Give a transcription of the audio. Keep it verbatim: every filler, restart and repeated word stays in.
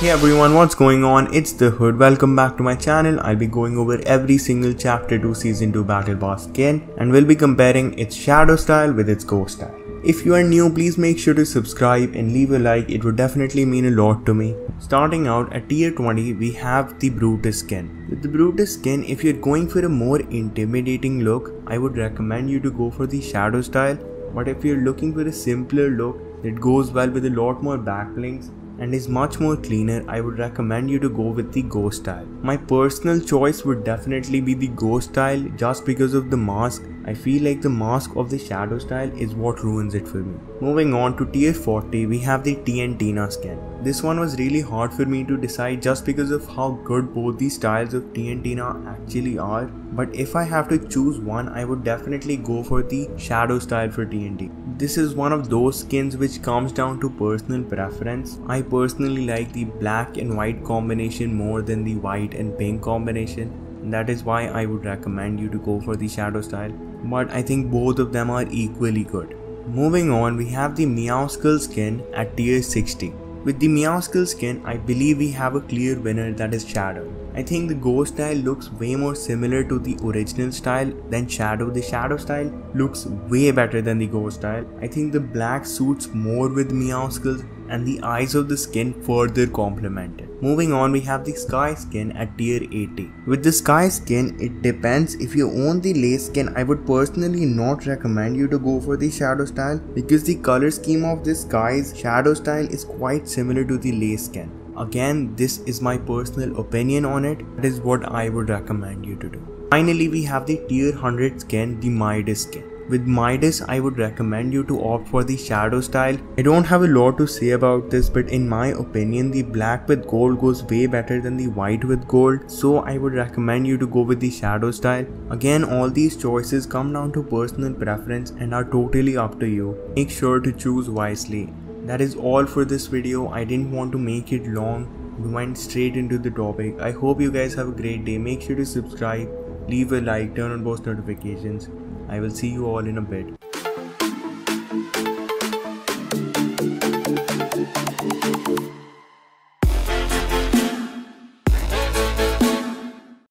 Hey everyone, what's going on? It's The Hood. Welcome back to my channel. I'll be going over every single chapter two season two battle boss skin and we'll be comparing its shadow style with its ghost style. If you are new, please make sure to subscribe and leave a like. It would definitely mean a lot to me. Starting out at tier twenty, we have the Brutus skin. With the Brutus skin, if you're going for a more intimidating look, I would recommend you to go for the shadow style. But if you're looking for a simpler look that goes well with a lot more backlinks and is much more cleaner, I would recommend you to go with the ghost style. My personal choice would definitely be the ghost style just because of the mask. I feel like the mask of the shadow style is what ruins it for me. Moving on to tier forty, we have the TNTina skin. This one was really hard for me to decide just because of how good both the styles of TNTina actually are. But if I have to choose one, I would definitely go for the shadow style for T N T. This is one of those skins which comes down to personal preference. I personally like the black and white combination more than the white and pink combination. And that is why I would recommend you to go for the shadow style. But I think both of them are equally good. Moving on, we have the Meowskull skin at tier sixty. With the Meowskull skin, I believe we have a clear winner, that is Shadow. I think the ghost style looks way more similar to the original style than Shadow. The shadow style looks way better than the ghost style. I think the black suits more with Meowskull and the eyes of the skin further complement it. Moving on, we have the Skye skin at tier eighty. With the Skye skin, it depends. If you own the lace skin, I would personally not recommend you to go for the shadow style because the color scheme of the Skye's shadow style is quite similar to the lace skin. Again, this is my personal opinion on it. That is what I would recommend you to do. Finally, we have the tier one hundred skin, the Midas skin. With Midas, I would recommend you to opt for the shadow style. I don't have a lot to say about this, but in my opinion, the black with gold goes way better than the white with gold. So I would recommend you to go with the shadow style. Again, all these choices come down to personal preference and are totally up to you. Make sure to choose wisely. That is all for this video. I didn't want to make it long. We went straight into the topic. I hope you guys have a great day. Make sure to subscribe, leave a like, turn on post notifications. I will see you all in a bit.